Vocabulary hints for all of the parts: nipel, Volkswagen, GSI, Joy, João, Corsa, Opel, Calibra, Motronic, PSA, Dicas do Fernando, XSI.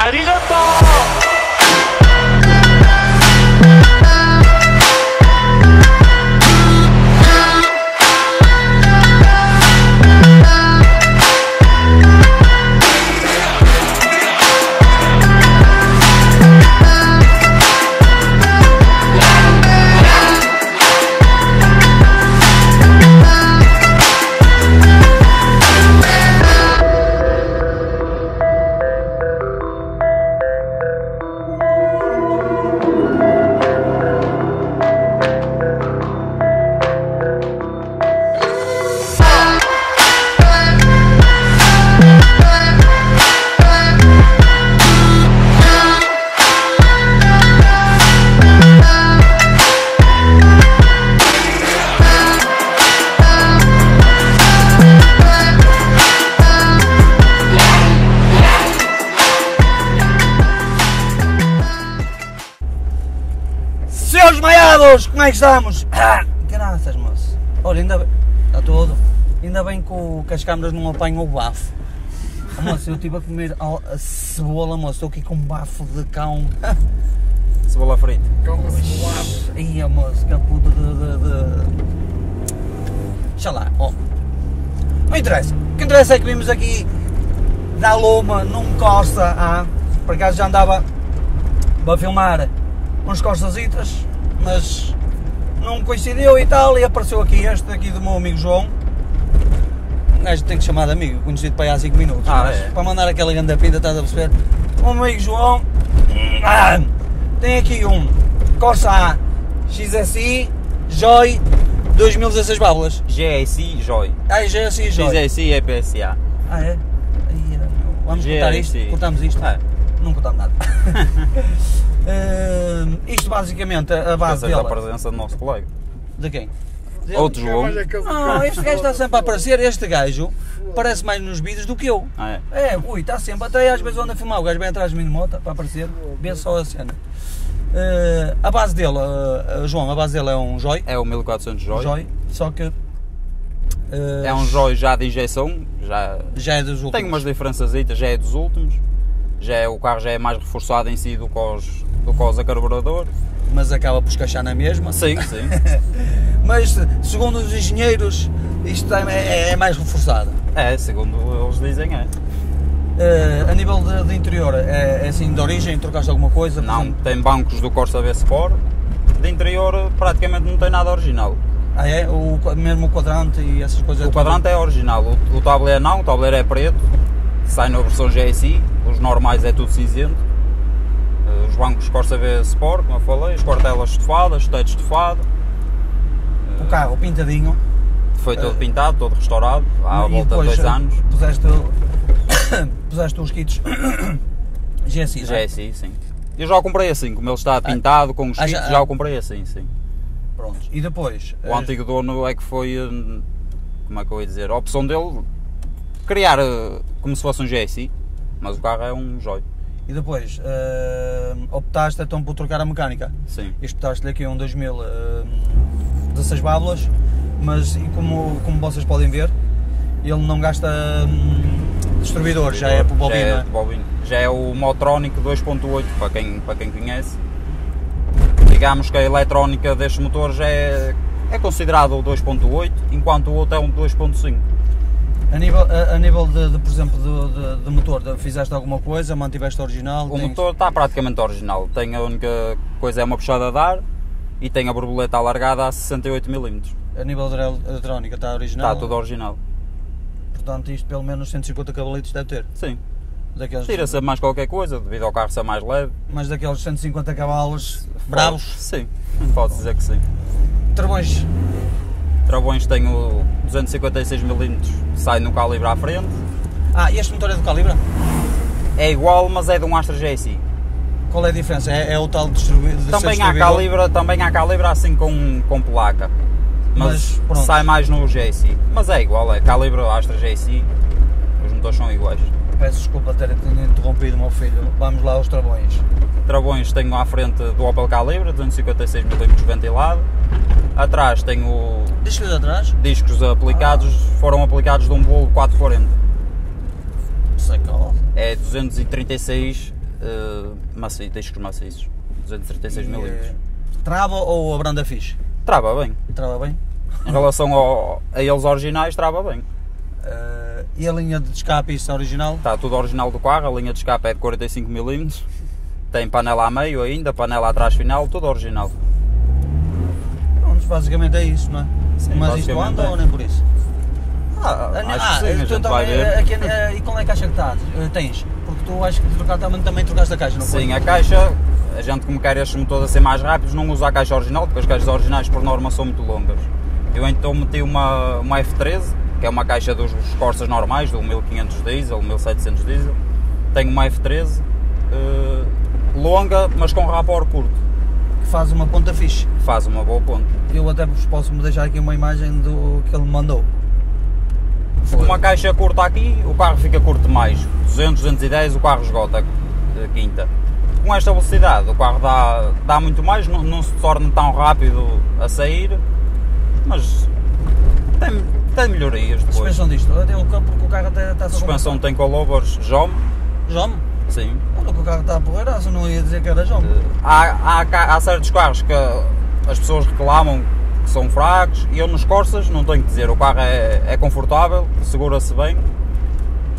Arigato! Como é que estamos? Graças, moço. Olha, ainda bem. Está tudo. Ainda bem que as câmeras não apanham o bafo. Moço, eu estive a comer a cebola, moço. Estou aqui com um bafo de cão. Cebola frita. Cão com cebola. Ia, moço, que a puta de... Deixa lá, ó. Não interessa. O que interessa é que vimos aqui da Loma, num Corsa. Por acaso já andava para filmar uns Corsazitas, mas não coincidiu e tal, e apareceu aqui este aqui do meu amigo João. Um gajo tem que chamar de amigo, conhecido para aí há 5 minutos, para mandar aquela grande pinta, estás a perceber? O meu amigo João tem aqui um Corsa XSI Joy 2016 válvulas. GSI Joy. Ah, GSI Joy. XSI é PSA. Ah, é? Vamos cortar isto? Cortamos isto? Ah, é. Não cortamos nada. Isto basicamente a base dela... da presença do nosso colega. De quem? Outro João. Não, este gajo está sempre a aparecer, este gajo aparece mais nos vídeos do que eu. Ah, é? É, ui, está sempre, até às vezes anda a filmar, o gajo vem atrás de mim de moto para aparecer, vê só a cena. A base dele, João, a base dele é um Joy. É o 1400 Joy, só que... é um Joy já de injeção, já é dos últimos. Tem umas diferenças, já é dos últimos. O carro já é mais reforçado em si do que os a carburador. Mas acaba por escachar na mesma. Sim, sim. Mas segundo os engenheiros, isto é mais reforçado. É, segundo eles dizem, é. A nível de interior, é assim de origem? Trocaste alguma coisa? Não, exemplo? Tem bancos do Corsa B Sport. De interior praticamente não tem nada original. Ah é? Mesmo o quadrante e essas coisas? O quadrante é original, o tabuleiro não, o tabuleiro é preto. Sai na versão GSI, os normais é tudo cinzento, os bancos Corsa B Sport, como eu falei, as quartelas estofadas, o teto estofado. O carro pintadinho. Foi todo pintado, todo restaurado, há volta de 2 anos. Puseste os kits GSI, não é? GSI, sim. Eu já o comprei assim, como ele está pintado, com os kits, já o comprei assim, sim. Pronto. E depois? O antigo dono é que foi, como é que eu ia dizer, a opção dele... criar como se fosse um GSI, mas o carro é um Joy. E depois, optaste então por trocar a mecânica? Sim. E espetaste-lhe aqui um 2016 válvulas, mas como vocês podem ver, ele não gasta distribuidor, já é por bobina. Já é de bobina. Já é o Motronic 2.8, para quem conhece. Digamos que a eletrónica deste motor já é considerado o 2.8, enquanto o outro é um 2.5. A nível de por exemplo, de motor, fizeste alguma coisa, mantiveste original? O motor está praticamente original, a única coisa é uma puxada a dar e tem a borboleta alargada a 68 mm. A nível de eletrónica está original? Está tudo original. Portanto isto pelo menos 150 cavalitos deve ter? Sim. Tira-se mais qualquer coisa, devido ao carro ser mais leve. Mas daqueles 150 cavalos bravos? Sim, pode dizer que sim. Travões? Travões tenho 256 mm, sai no Calibra à frente. Ah, e este motor é do Calibra? É igual, mas é de um Astra GSI. Qual é a diferença? É o tal distribuidor? Também há Calibra assim com placa, mas sai mais no GSI. Mas é igual, é Calibra, Astra GSI, os motores são iguais. Peço desculpa ter interrompido, meu filho. Vamos lá aos travões. Travões tenho à frente do Opel Calibra, 256 mm ventilado. Atrás tenho discos atrás? Discos aplicados, foram aplicados de um bolo 440. Sei qual. É 236 discos maciços, 236 mil litros. Trava ou a branda fixe? Trava bem. Trava bem? Em relação a eles originais, trava bem. E a linha de escape, isso é original? Está tudo original do carro, a linha de escape é de 45 mm, tem panela a meio ainda, panela atrás final, tudo original. Pronto, basicamente é isso, não é? Sim, mas isto anda ou nem por isso? Acho que sim, a gente vai ver. E qual é a caixa que está? Tens? Porque tu acho que também trocaste a caixa, não foi? Sim, a caixa, a gente como quer este motor a ser mais rápido, não usa a caixa original, porque as caixas originais por norma são muito longas. Eu então meti uma F13, que é uma caixa dos Corsas normais, do 1500 diesel, 1700 diesel. Tenho uma F13 longa, mas com rapor curto. Que faz uma ponta fixe. Faz uma boa ponta. Eu até vos posso deixar aqui uma imagem do que ele me mandou. Com uma caixa curta aqui, o carro fica curto mais. 200, 210, o carro esgota a quinta. Com esta velocidade, o carro dá muito mais, não se torna tão rápido a sair, mas tem melhorias depois. A suspensão disto, porque o carro está... A suspensão tem colovers João. João? Sim. Olha que o carro está a porreira, se não ia dizer que era João. Há certos carros que as pessoas reclamam que são fracos, e eu nos Corsas não tenho que dizer, o carro é confortável, segura-se bem,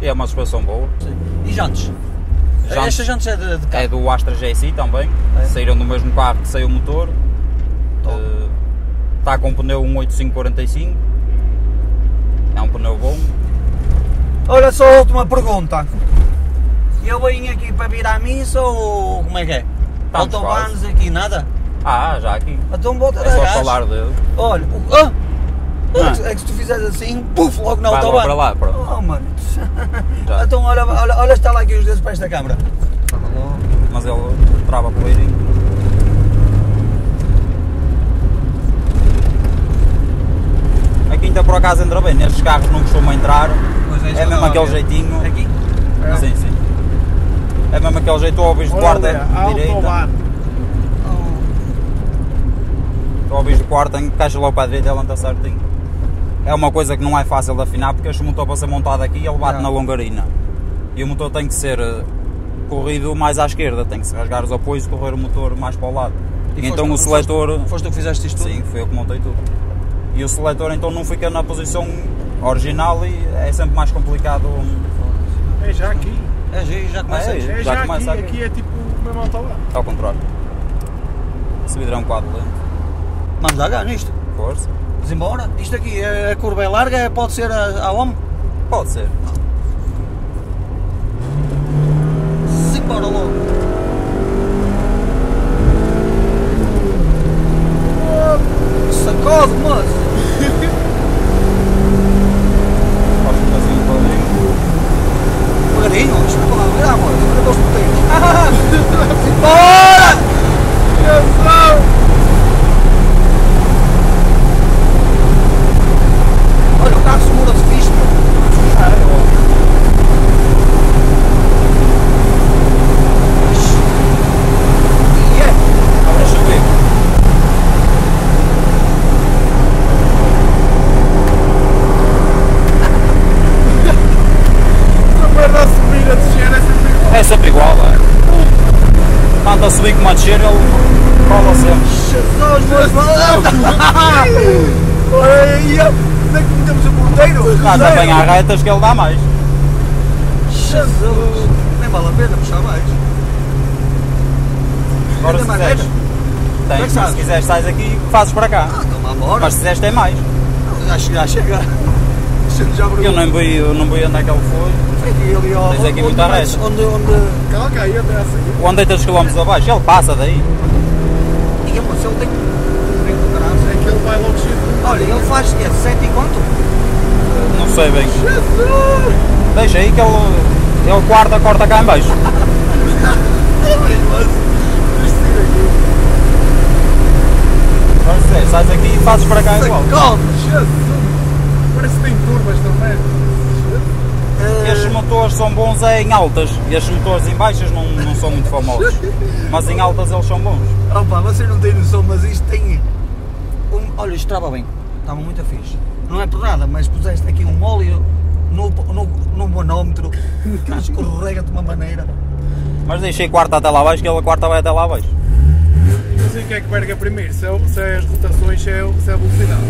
e é uma suspensão boa. Sim. E jantes? Esta jantes é de carro? É do Astra GSI também, saíram do mesmo carro que saiu o motor. Está com pneu 185/45, é um pneu bom. Olha só a última pergunta, eu venho aqui para vir à missa ou como é que é? Autobanos aqui, nada? Já aqui. Então bota da gás. É só falar dele. Olha, é que se tu fizeres assim, puf, logo na autobahn. Vai para lá, pronto. Oh, mano. Então olha, está lá aqui os dedos para esta câmara. Mas ele trava por aí. A quinta por acaso entra bem, nestes carros não costuma entrar, é mesmo aquele jeitinho. Aqui? É. Sim, sim. É mesmo aquele jeito, ao ouvir de quarta direita. Tu ouvis de quarta, encaixa logo para a direita e ela anda certinho. É uma coisa que não é fácil de afinar, porque este motor para ser montado aqui, ele bate na longarina. E o motor tem que ser corrido mais à esquerda, tem que se rasgar os apoios e correr o motor mais para o lado. E então o seletor... Foste tu que fizeste isto tudo? Sim, fui eu que montei tudo. E o seletor então não fica na posição original e é sempre mais complicado. É já aqui. Já começa aqui. Aqui é tipo o mesmo autobahn. Ao contrário. Esse vidro é um quadro lento. Vamos dar gás nisto? Força. Vamos embora. Isto aqui, a curva é larga, pode ser a homem? Pode ser. Simbora logo. Sacode, moço! Como a descer, ele fala sempre. Jesus, mas olha onde é que metemos o ponteiro? Também há retas que ele dá mais. Jesus, nem vale a pena puxar mais. Agora se quiseres, se quiseres sais aqui e fazes para cá. Mas se quiseres tem mais. Já chega. Eu não vi onde é que ele foi. Tens aqui muita resta. Onde é 3 km abaixo, ele passa daí. E ele tem que ele vai logo cheio. Olha, ele faz 7 e quanto? Não sei bem. Jesus! Deixa aí que ele corta cá em baixo. Mas sais aqui e fazes para cá igual. Jesus! Parece que tem curvas também. Estes motores são bons em altas, e estes motores em baixas não são muito famosos, mas em altas eles são bons. Opa, vocês não têm noção, mas isto tem... Olha, isto trava bem, estava muito a fixe. Não é por nada, mas puseste aqui um óleo no manómetro, que escorrega de uma maneira. Mas deixei quarta até lá abaixo, que a quarta vai até lá abaixo. Mas o que é que perca primeiro? Se é as rotações, se é a velocidade?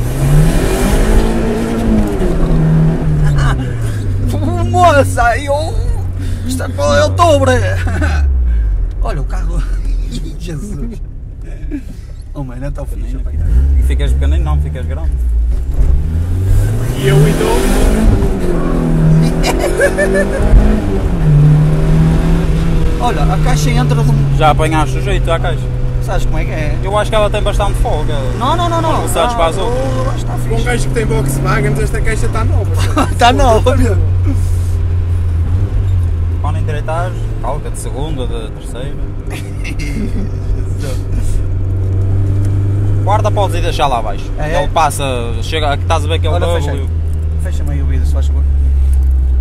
Moça, isto é para outubro! Olha o carro! Jesus! Homem, não é tão fixe. E ficas pequenino, não ficas grande. E eu Olha, a caixa entra de um... Já apanhaste o jeito à caixa? Sabes como é que é? Eu acho que ela tem bastante folga. Não. Passados para as outras. Com um gajo que tem Volkswagen, esta caixa está nova. Está nova, meu. Quando endireitares, calca de segunda, de terceira. Guarda, podes ir deixar lá abaixo. Ele passa, chega, aqui estás a ver aquele W. Fecha-me aí o vidro, se faz favor.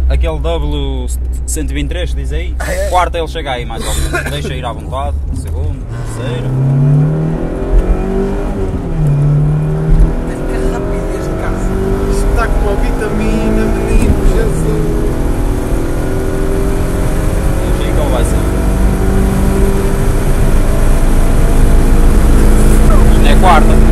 Aquele W123, diz aí. Quarta ele chega aí, mais ou menos. Deixa ir à vontade. Segundo, terceiro. Que rapidez de casa. Isto está com uma vitamina, menino, Jesus. Não sei como vai ser. Quarta.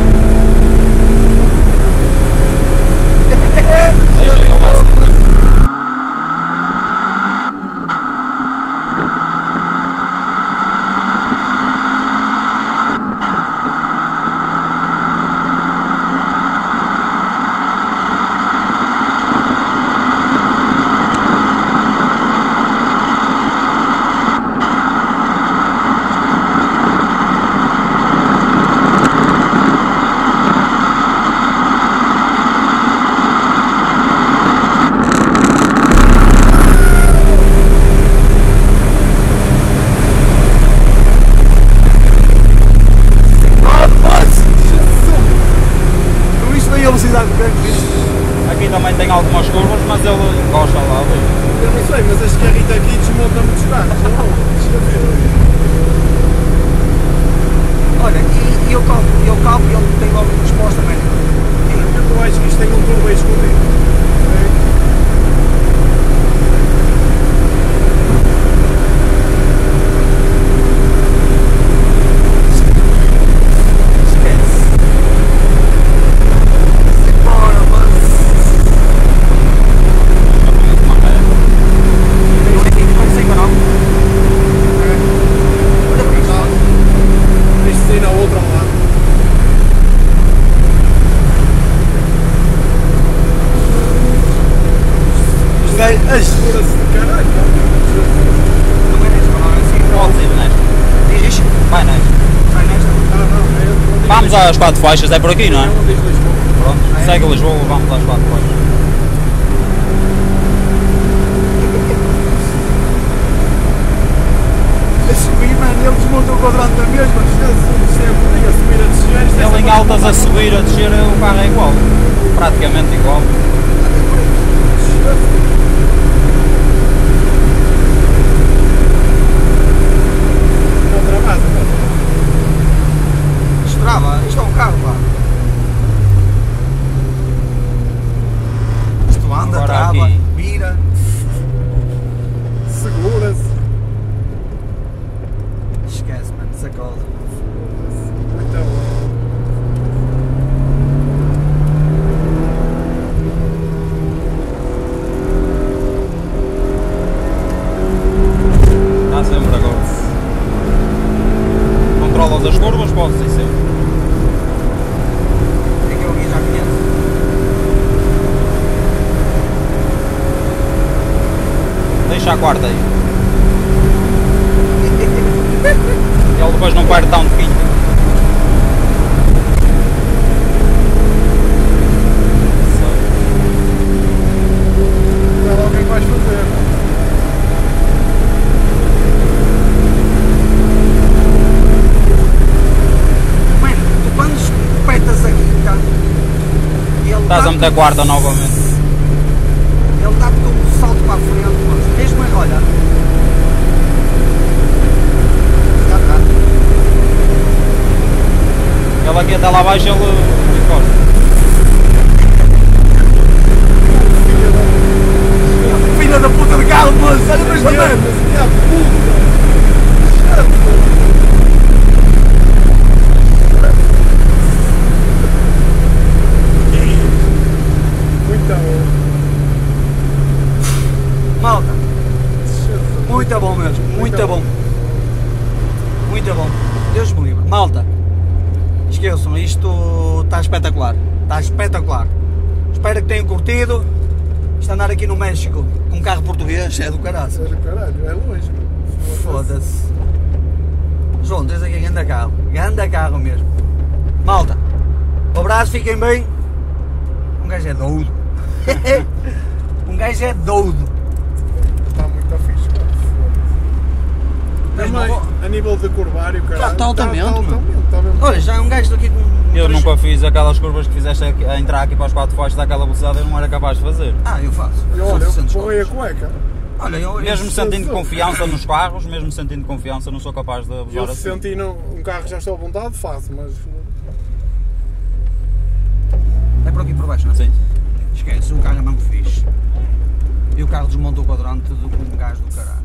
Aqui também tem algumas curvas, mas ele encosta lá ali. Eu não sei, mas este carrinho aqui desmonta muitos danos. Olha, e eu calco e ele tem logo resposta, velho. Eu acho que isto tem um turbo a esconder. Vamos às 4 faixas, é por aqui, não é? Pronto, segue Lisboa, vamos às 4 faixas. A subir, mano, ele desmontou o quadrado da mesma, a subir, a descer. Ele em altas a subir, a descer, o carro é igual, praticamente igual. Isto é um carro lá. Isto anda, agora trava, aqui. Vira, segura-se. Esquece, mano, sacode. Então. Está sempre agora. Controlas as curvas, podes ir sempre. Deixa a quarta aí. Ele depois não perde tão de quinta. Olha lá o que é que vais fazer. Mano, tu quando espetas aqui, tá? Estás a meter a quarta novamente. Ele está com um salto para a frente. Olha, ela aqui até lá abaixo, ele encosta. Filha da puta de carro, moço! Olha para este lado! Malta, muito bom mesmo, muito bom. Muito bom, Deus me livre. Malta, esqueçam, isto está espetacular, está espetacular. Espero que tenham curtido. Isto andar aqui no México com um carro português é do caralho. É do caralho, é longe. Foda-se. João, tens aqui grande carro mesmo. Malta, um abraço, fiquem bem. Um gajo é doido. Um gajo é doido. Está muito fixe, cara. Mas a nível de curvar e o caralho. Está altamente, mano. Olha, já é um gajo daqui com... Eu nunca fiz aquelas curvas que fizeste a entrar aqui para os 4 faixas daquela velocidade, eu não era capaz de fazer. Ah, eu faço. Eu porrei a cueca. Olha, mesmo sentindo confiança nos carros, mesmo sentindo confiança, não sou capaz de abusar assim. Eu senti um carro já estou à vontade, faço, mas... É por aqui por baixo, não é? Sim. Esquece, o carro é mesmo fixe. E o carro desmontou o quadrante do um gajo do caralho.